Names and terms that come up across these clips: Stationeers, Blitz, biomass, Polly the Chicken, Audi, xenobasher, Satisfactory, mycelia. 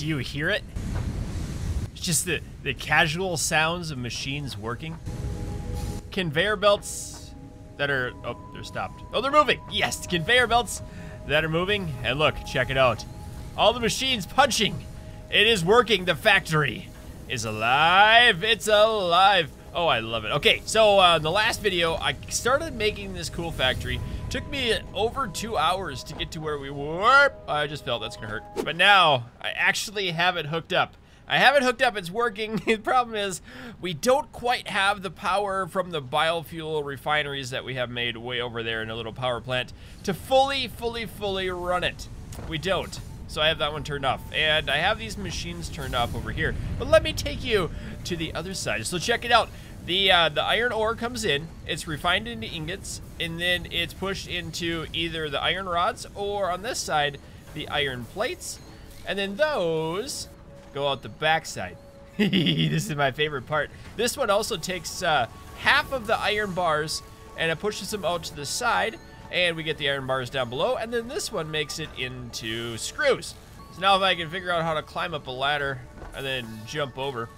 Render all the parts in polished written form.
Do you hear it? It's just the casual sounds of machines working. Conveyor belts that are... Oh, they're stopped. Oh, they're moving! Yes, conveyor belts that are moving. And look, check it out. All the machines punching. It is working. The factory is alive. It's alive. Oh, I love it. Okay, so in the last video, I started making this cool factory. Took me over 2 hours to get to where we were. I just felt that's gonna hurt. But now, I actually have it hooked up. I have it hooked up, it's working. The problem is, we don't quite have the power from the biofuel refineries that we have made way over there in a little power plant to fully run it. We don't. So I have that one turned off. And I have these machines turned off over here. But let me take you to the other side. So check it out. The iron ore comes in, it's refined into ingots, and then it's pushed into either the iron rods or, on this side, the iron plates. And then those go out the backside. This is my favorite part. This one also takes half of the iron bars and it pushes them out to the side. And we get the iron bars down below, and then this one makes it into screws. So now if I can figure out how to climb up a ladder and then jump over.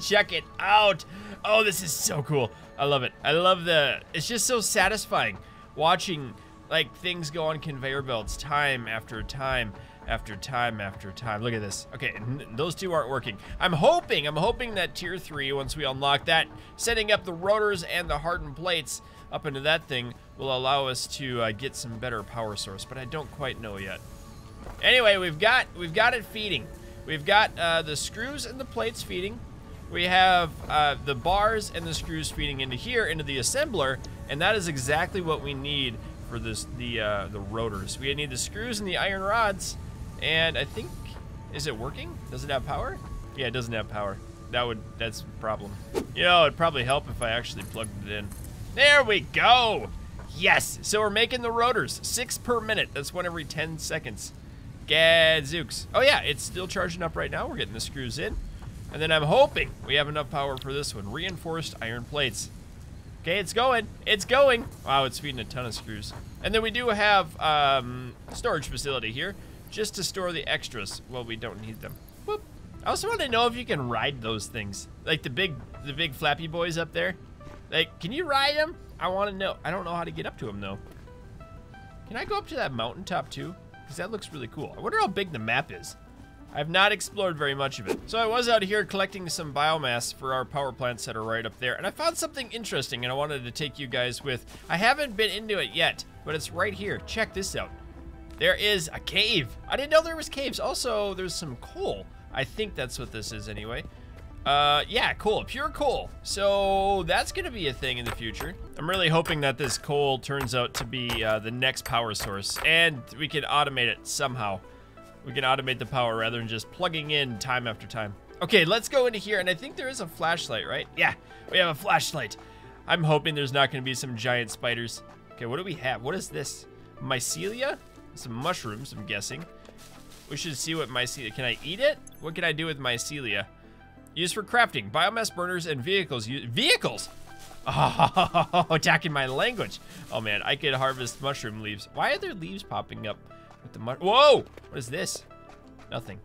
Check it out. Oh, this is so cool. I love it. I love the... It's just so satisfying watching, like, things go on conveyor belts time after time after time after time. Look at this. Okay, those two aren't working. I'm hoping that tier 3, once we unlock that, setting up the rotors and the hardened plates up into that thing will allow us to get some better power source, but I don't quite know yet. Anyway, we've got it feeding. We've got the screws and the plates feeding. We have the bars and the screws feeding into here, into the assembler, and that is exactly what we need for this, the rotors. We need the screws and the iron rods, and I think, is it working? Does it have power? Yeah, it doesn't have power. That's a problem. You know, it'd probably help if I actually plugged it in. There we go! Yes! So we're making the rotors. 6 per minute. That's 1 every 10 seconds. Gadzooks. Oh yeah, it's still charging up right now. We're getting the screws in. And then I'm hoping we have enough power for this one. Reinforced iron plates. Okay, it's going. It's going. Wow, it's feeding a ton of screws. And then we do have a storage facility here just to store the extras. Well, we don't need them. Whoop. I also want to know if you can ride those things. Like the big flappy boys up there. Like, can you ride them? I want to know. I don't know how to get up to them, though. Can I go up to that mountaintop, too? Because that looks really cool. I wonder how big the map is. I have not explored very much of it. So I was out here collecting some biomass for our power plants that are right up there. And I found something interesting and I wanted to take you guys with. I haven't been into it yet, but it's right here. Check this out. There is a cave. I didn't know there was caves. Also, there's some coal. I think that's what this is anyway. Yeah, coal. Pure coal. So that's going to be a thing in the future. I'm really hoping that this coal turns out to be the next power source. And we can automate it somehow. We can automate the power rather than just plugging in time after time. Okay, let's go into here, and I think there is a flashlight, right? Yeah, we have a flashlight. I'm hoping there's not going to be some giant spiders. Okay, what do we have? What is this? Mycelia? Some mushrooms, I'm guessing. We should see what mycelia... Can I eat it? What can I do with mycelia? Used for crafting, biomass burners, and vehicles. Vehicles! Oh, talking my language. Oh, man, I could harvest mushroom leaves. Why are there leaves popping up? Whoa! What is this? Nothing.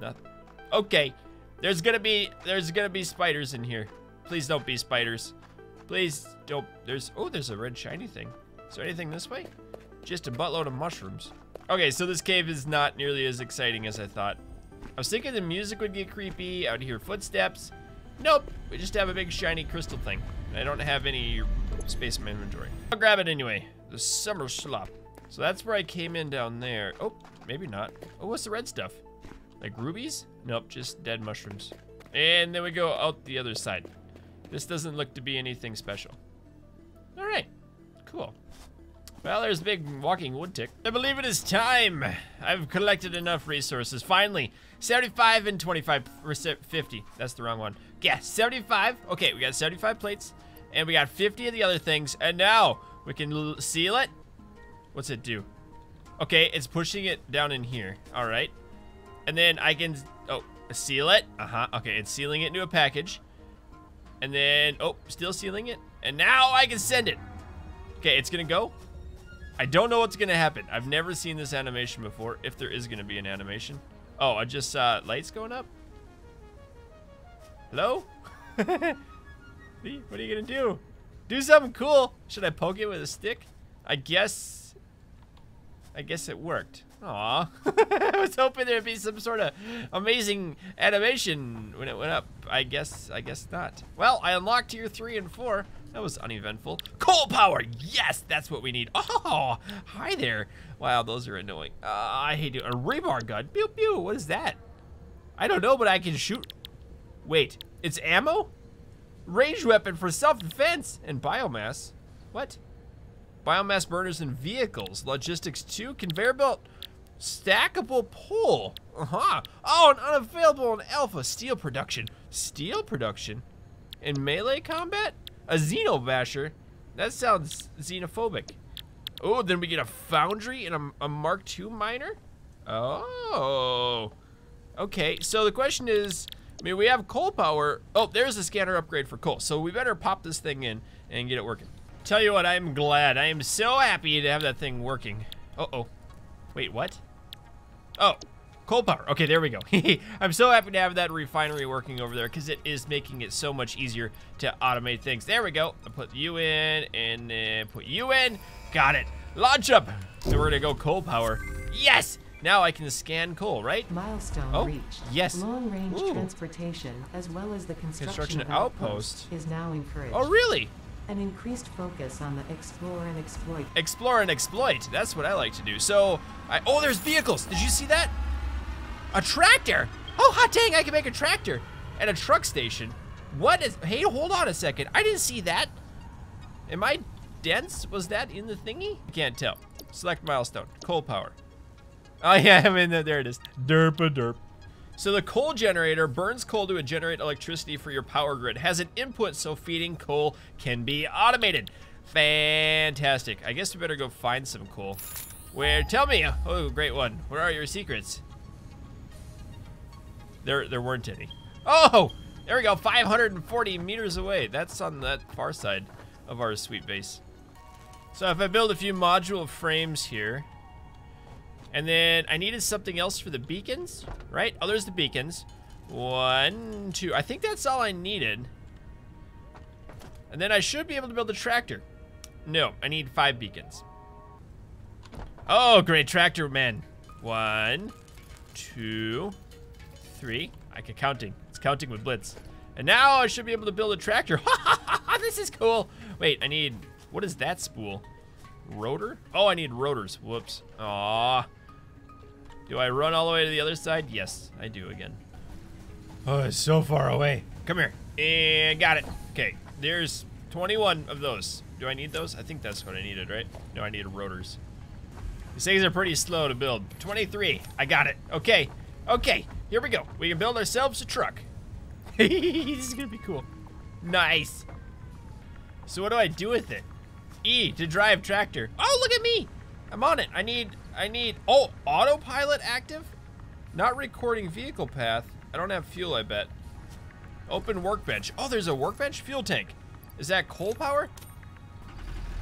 Nothing. Okay. There's gonna be spiders in here. Please don't be spiders. Please don't. There's a red shiny thing. Is there anything this way? Just a buttload of mushrooms. Okay, so this cave is not nearly as exciting as I thought. I was thinking the music would get creepy. I would hear footsteps. Nope. We just have a big shiny crystal thing. I don't have any space in my inventory. I'll grab it anyway. The summer slop. So that's where I came in down there. Oh, maybe not. Oh, what's the red stuff? Like rubies? Nope, just dead mushrooms. And then we go out the other side. This doesn't look to be anything special. All right, cool. Well, there's a big walking wood tick. I believe it is time. I've collected enough resources. Finally, 75 and 25, or 50. That's the wrong one. Yeah, 75. Okay, we got 75 plates, and we got 50 of the other things. And now we can seal it. What's it do? Okay, it's pushing it down in here. All right. And then I can... Oh, seal it. Uh-huh. Okay, it's sealing it into a package. And then... Oh, still sealing it. And now I can send it. Okay, it's going to go. I don't know what's going to happen. I've never seen this animation before, if there is going to be an animation. Oh, I just saw lights going up. Hello? What are you gonna do? Do something cool. Should I poke it with a stick? I guess it worked. Aw. I was hoping there'd be some sort of amazing animation when it went up. I guess not. Well, I unlocked tier 3 and 4. That was uneventful. Coal power! Yes, that's what we need. Oh, hi there. Wow, those are annoying. I hate it. A rebar gun. Pew pew. What is that? I don't know, but I can shoot. Wait, it's ammo? Ranged weapon for self-defense and biomass. What? Biomass burners and vehicles. Logistics 2. Conveyor belt. Stackable pole. Uh-huh. Oh, and unavailable in alpha. Steel production. Steel production? In melee combat? A xenobasher? That sounds xenophobic. Oh, then we get a foundry and a Mark II miner? Oh. Okay, so the question is, I mean, we have coal power. Oh, there's a scanner upgrade for coal. So we better pop this thing in and get it working. Tell you what, I'm glad. I am so happy to have that thing working. Uh-oh. Wait, what? Oh, coal power. Okay, there we go. I'm so happy to have that refinery working over there because it is making it so much easier to automate things. There we go. I put you in and then put you in. Got it. Launch up. So we're going to go coal power. Yes. Now I can scan coal, right? Milestone reached. Yes. Long-range transportation, as well as the construction of outpost, is now encouraged. Oh, really? An increased focus on the explore and exploit. Explore and exploit. That's what I like to do. So, oh, there's vehicles. Did you see that? A tractor. Oh, hot dang! I can make a tractor at a truck station. What is? Hey, hold on a second. I didn't see that. Am I dense? Was that in the thingy? I can't tell. Select milestone. Coal power. Oh yeah, I mean, there it is. Derpa derp. So the coal generator burns coal to generate electricity for your power grid. Has an input so feeding coal can be automated. Fantastic. I guess we better go find some coal. Where, tell me, oh great one, where are your secrets? There weren't any. Oh, there we go, 540 meters away. That's on that far side of our sweet base. So if I build a few module frames here, and then I needed something else for the beacons, right? Oh, there's the beacons. 1, 2. I think that's all I needed. And then I should be able to build a tractor. No, I need 5 beacons. Oh, great tractor, man. 1, 2, 3. I can counting. It's counting with blitz. And now I should be able to build a tractor. This is cool. Wait, I need, what is that spool? Rotor? Oh, I need rotors. Whoops. Aw. Do I run all the way to the other side? Yes, I do again. Oh, it's so far away. Come here. And got it. Okay, there's 21 of those. Do I need those? I think that's what I needed, right? No, I needed rotors. These things are pretty slow to build. 23. I got it. Okay. Okay, here we go. We can build ourselves a truck. This is going to be cool. Nice. So what do I do with it? E to drive tractor. Oh, look at me. I'm on it. I need, oh, autopilot active? Not recording vehicle path. I don't have fuel, I bet. Open workbench. Oh, there's a workbench fuel tank. Is that coal power?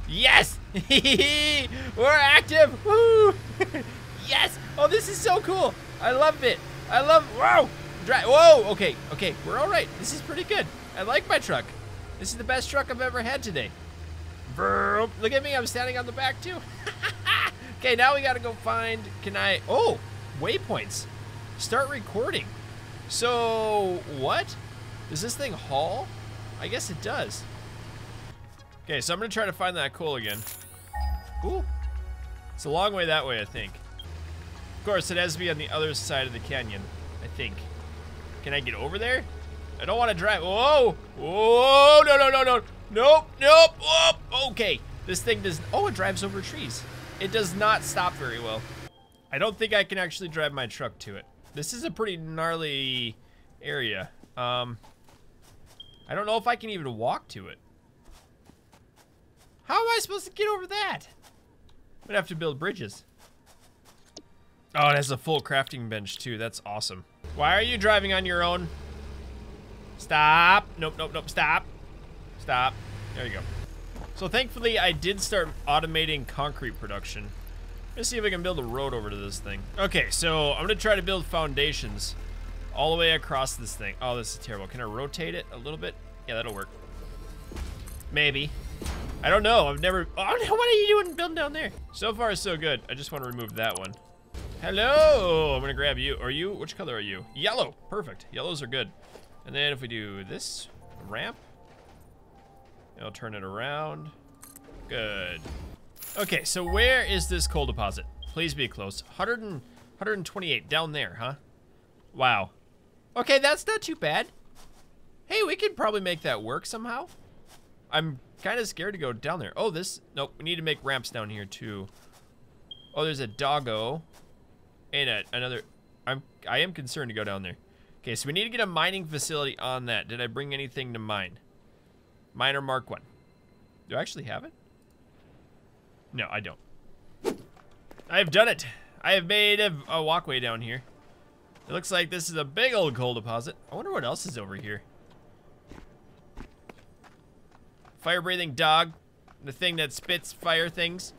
Yes. We're active. Woo. Yes. Oh, this is so cool. I love it. I love, whoa. Whoa, okay, okay. We're all right. This is pretty good. I like my truck. This is the best truck I've ever had today. Look at me, I'm standing on the back too. Okay, now we gotta go find, can I, oh, waypoints. Start recording. So, what? Does this thing haul? I guess it does. Okay, so I'm gonna try to find that coal again. Ooh, it's a long way that way, I think. Of course, it has to be on the other side of the canyon, I think. Can I get over there? I don't wanna drive, whoa, whoa, no, no, no, no. Nope, nope, oh, okay. This thing does, oh, it drives over trees. It does not stop very well. I don't think I can actually drive my truck to it. This is a pretty gnarly area. I don't know if I can even walk to it. How am I supposed to get over that? I'm gonna have to build bridges. Oh, it has a full crafting bench too, that's awesome. Why are you driving on your own? Stop, nope, nope, nope, stop. Stop. There you go. So thankfully I did start automating concrete production. Let's see if I can build a road over to this thing. Okay, so I'm gonna try to build foundations all the way across this thing. Oh, this is terrible. Can I rotate it a little bit? Yeah, that'll work. Maybe. I don't know. I've never... Oh, what are you doing building down there? So far, so good. I just want to remove that one. Hello! I'm gonna grab you. Are you... Which color are you? Yellow. Perfect. Yellows are good. And then if we do this ramp, it'll turn it around. Good. Okay, so where is this coal deposit? Please be close. 128 down there, huh? Wow. Okay, that's not too bad. Hey, we could probably make that work somehow. I'm kind of scared to go down there. Oh, this... Nope, we need to make ramps down here, too. Oh, there's a doggo. And another... I am concerned to go down there. Okay, so we need to get a mining facility on that. Did I bring anything to mine? Mine or Mark 1? Do I actually have it? No, I don't. I have done it. I have made a walkway down here. It looks like this is a big old coal deposit. I wonder what else is over here. Fire-breathing dog. The thing that spits fire things.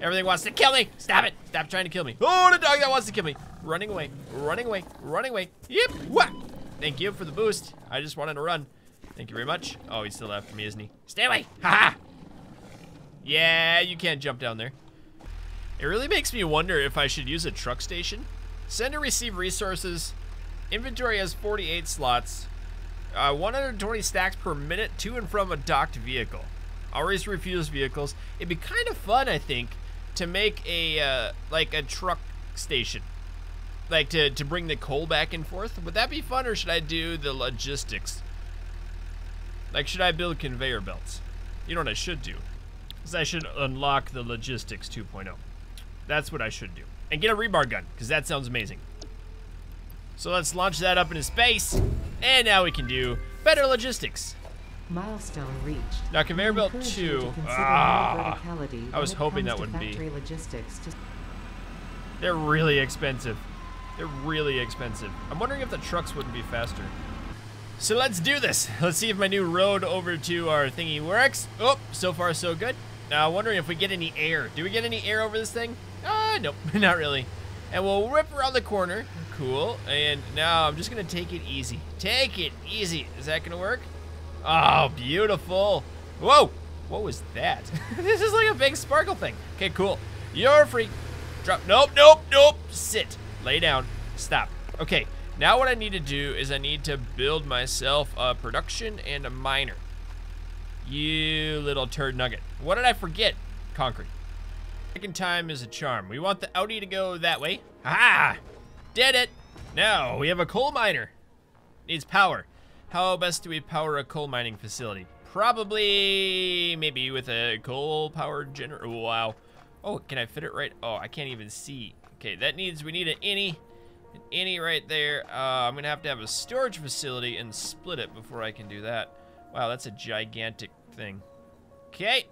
Everything wants to kill me. Stop it. Stop trying to kill me. Oh, the dog that wants to kill me. Running away. Running away. Running away. Yep. What? Thank you for the boost. I just wanted to run. Thank you very much. Oh, he's still after me, isn't he? Stay away. Ha-ha. Yeah, you can't jump down there. It really makes me wonder if I should use a truck station. Send or receive resources. Inventory has 48 slots. 120 stacks per minute to and from a docked vehicle. Always refuse vehicles. It'd be kind of fun, I think, to make a, like a truck station. Like to bring the coal back and forth. Would that be fun, or should I do the logistics? Like, should I build conveyor belts? You know what I should do? Because I should unlock the logistics 2.0. That's what I should do. And get a rebar gun, because that sounds amazing. So let's launch that up into space. And now we can do better logistics. Milestone reached. Now conveyor belt 2. Ah, I was hoping that wouldn't be. They're really expensive. They're really expensive. I'm wondering if the trucks wouldn't be faster. So let's do this. Let's see if my new road over to our thingy works. Oh, so far so good. Now I'm wondering if we get any air. Do we get any air over this thing? Nope, not really. And we'll rip around the corner. Cool. And now I'm just gonna take it easy. Take it easy. Is that gonna work? Oh, beautiful. Whoa, what was that? This is like a big sparkle thing. Okay, cool. You're free. Drop. Nope, nope, nope. Sit. Lay down. Stop. Okay. Now what I need to do is I need to build myself a production and a miner. You little turd nugget. What did I forget? Concrete. Second time is a charm. We want the Audi to go that way. Ah! Did it! Now we have a coal miner. Needs power. How best do we power a coal mining facility? Probably maybe with a coal powered generator. Wow. Oh, can I fit it right? Oh, I can't even see. Okay, that needs, we need an innie. An innie right there. I'm gonna have to have a storage facility and split it before I can do that. Wow, that's a gigantic thing. Okay,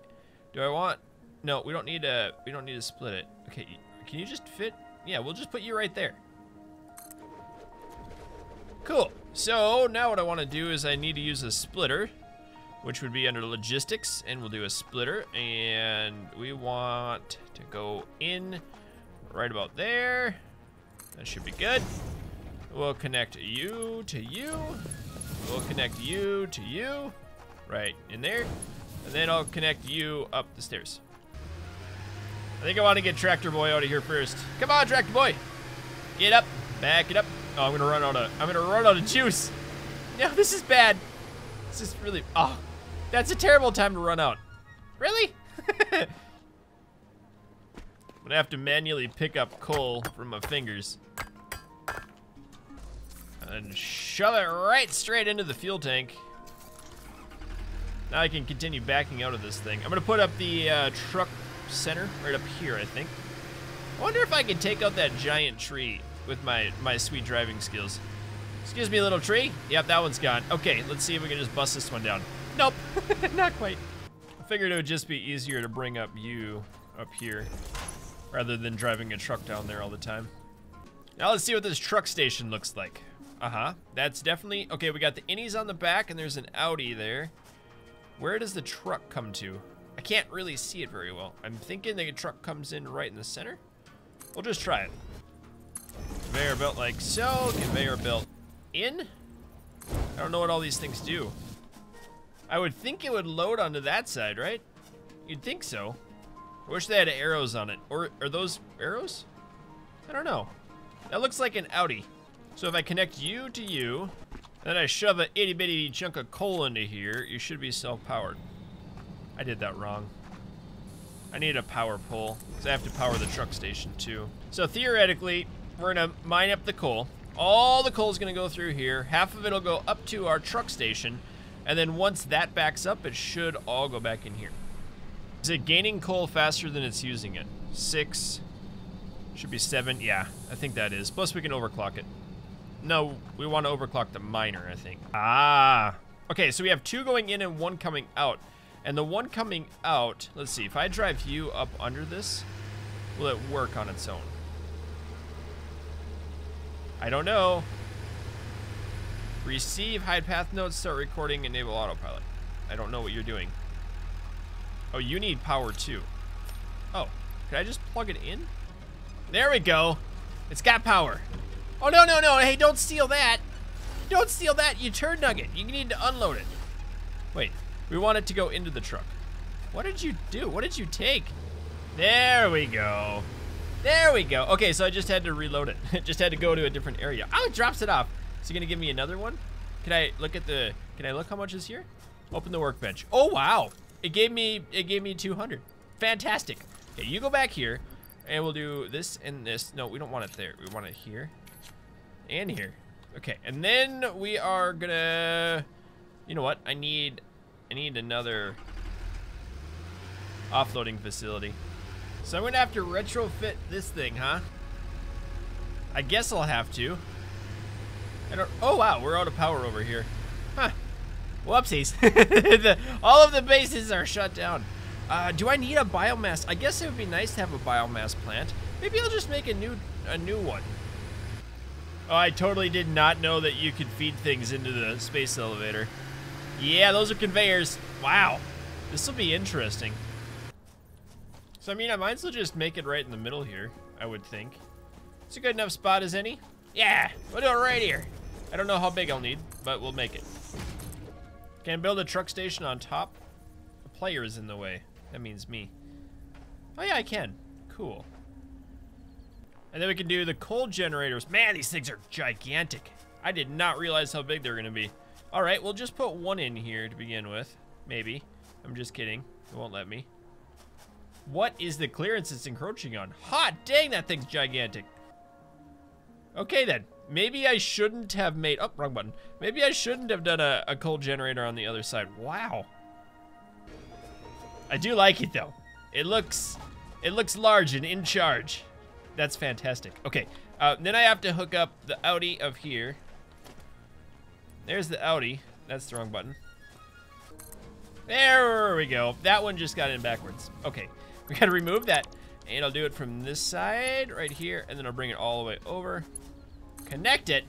do I want? No, we don't need a. We don't need to split it. Okay, can you just fit? Yeah, we'll just put you right there. Cool. So now what I want to do is I need to use a splitter, which would be under logistics, and we'll do a splitter, and we want to go in right about there. That should be good. We'll connect you to you. We'll connect you to you. Right in there. And then I'll connect you up the stairs. I think I want to get Tractor Boy out of here first. Come on, Tractor Boy. Get up. Back it up. Oh, I'm gonna run out of juice. No, this is bad. This is really, oh, that's a terrible time to run out. Really? I'm gonna have to manually pick up coal from my fingers. And shove it right straight into the fuel tank. Now I can continue backing out of this thing. I'm gonna put up the truck center right up here, I think. I wonder if I can take out that giant tree with my sweet driving skills. Excuse me, little tree. Yep, that one's gone. Okay, let's see if we can just bust this one down. Nope, not quite. I figured it would just be easier to bring up you up here rather than driving a truck down there all the time. Now let's see what this truck station looks like. Uh-huh, that's definitely, okay, we got the innies on the back and there's an Audi there. Where does the truck come to? I can't really see it very well. I'm thinking the truck comes in right in the center. We'll just try it. Conveyor belt like so, conveyor belt in. I don't know what all these things do. I would think it would load onto that side, right? You'd think so. I wish they had arrows on it. Or are those arrows? I don't know. That looks like an Audi. So if I connect you to you, then I shove an itty bitty chunk of coal into here, you should be self-powered. I did that wrong. I need a power pole, because I have to power the truck station too. So theoretically, we're gonna mine up the coal. All the coal's gonna go through here. Half of it'll go up to our truck station. And then once that backs up, it should all go back in here. Is it gaining coal faster than it's using it? 6, should be 7. Yeah, I think that is. Plus we can overclock it. No, we want to overclock the miner, I think. Ah, okay, so we have 2 going in and 1 coming out. And the one coming out, let's see, if I drive you up under this, will it work on its own? I don't know. Receive, hide path notes, start recording, enable autopilot. I don't know what you're doing. Oh, you need power too. Oh, could I just plug it in? There we go. It's got power. Oh, no, no, no. Hey, don't steal that. Don't steal that, you turd nugget. You need to unload it. Wait, we want it to go into the truck. What did you do? What did you take? There we go. There we go. Okay, so I just had to reload it. Just had to go to a different area. Oh, it drops it off. Is it going to give me another one? Can I look at the... Can I look how much is here? Open the workbench. Oh, wow. It gave me 200. Fantastic. Okay, you go back here, and we'll do this and this. No, we don't want it there. We want it here and here. Okay, and then we are gonna... You know what? I need another offloading facility. So I'm gonna have to retrofit this thing, huh? I guess I'll have to. I don't... Oh, wow. We're out of power over here. Huh. Whoopsies. All of the bases are shut down. Do I need a biomass? I guess it would be nice to have a biomass plant. Maybe I'll just make a new one. Oh, I totally did not know that you could feed things into the space elevator. Yeah, those are conveyors. Wow. This will be interesting. So, I mean, I might as well just make it right in the middle here, I would think. It's a good enough spot as any. Yeah, we'll do it right here. I don't know how big I'll need, but we'll make it. Can I build a truck station on top? The player is in the way. That means me. Oh yeah, I can. Cool. And then we can do the coal generators. Man, these things are gigantic. I did not realize how big they're gonna be. All right, we'll just put one in here to begin with. Maybe. I'm just kidding. It won't let me. What is the clearance it's encroaching on? Hot dang, that thing's gigantic. Okay then, maybe I shouldn't have made, oh, wrong button. Maybe I shouldn't have done a coal generator on the other side. Wow. I do like it though. It looks large and in charge. That's fantastic. Okay, then I have to hook up the Audi of here. There's the Audi. That's the wrong button. There we go. That one just got in backwards. Okay, we gotta remove that. And I'll do it from this side right here, and then I'll bring it all the way over. Connect it.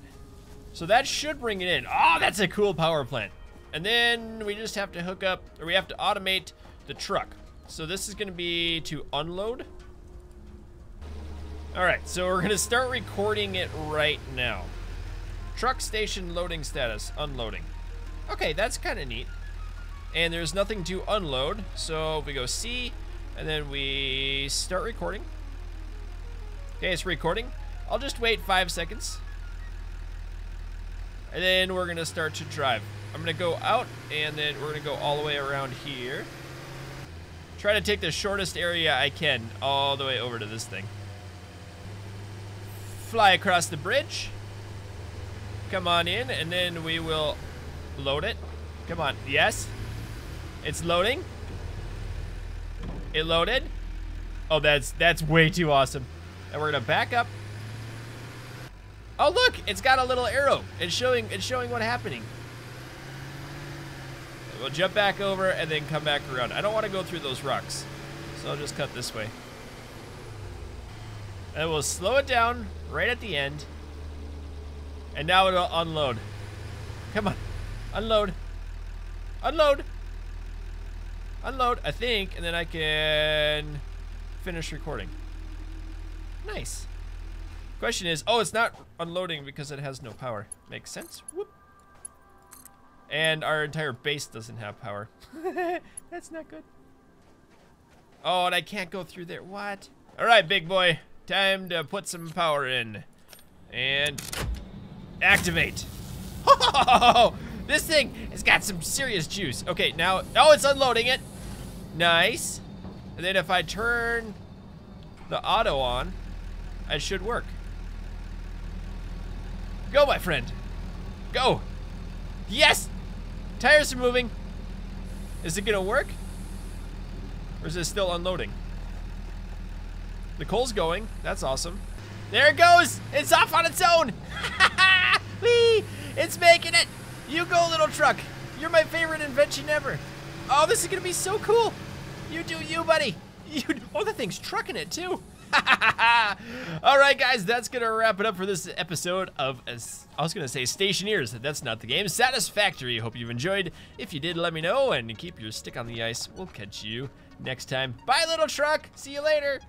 So that should bring it in. Oh, that's a cool power plant. And then we just have to hook up, or we have to automate the truck. So this is gonna be to unload. All right, so we're gonna start recording it right now. Truck station loading status, unloading. Okay, that's kinda neat. And there's nothing to unload, so we go C, and then we start recording. Okay, it's recording. I'll just wait 5 seconds. And then we're gonna start to drive. I'm gonna go out and then we're gonna go all the way around here. Try to take the shortest area I can all the way over to this thing. Fly across the bridge. Come on in and then we will load it. Come on, yes. It's loading. It loaded. Oh, that's way too awesome. And we're gonna back up. Oh look, it's got a little arrow. It's showing what's happening. We'll jump back over and then come back around. I don't want to go through those rocks, so I'll just cut this way. And we'll slow it down right at the end. And now it'll unload. Come on, unload, unload. Unload, I think, and then I can finish recording. Nice. Question is, oh, it's not unloading because it has no power. Makes sense. Whoop. And our entire base doesn't have power. That's not good. Oh, and I can't go through there. What? All right, big boy. Time to put some power in. And activate. Oh, this thing has got some serious juice. Okay, now, oh, it's unloading it. Nice. And then if I turn the auto on, it should work. Go, my friend. Go. Yes! Tires are moving. Is it gonna work? Or is it still unloading? The coal's going. That's awesome. There it goes! It's off on its own! Whee! It's making it! You go, little truck. You're my favorite invention ever. Oh, this is gonna be so cool. You do you, buddy. You do. Oh, the thing's trucking it, too. All right, guys, that's gonna wrap it up for this episode of, I was gonna say Stationeers, that's not the game, Satisfactory. Hope you've enjoyed. If you did, let me know, and keep your stick on the ice. We'll catch you next time. Bye, little truck. See you later.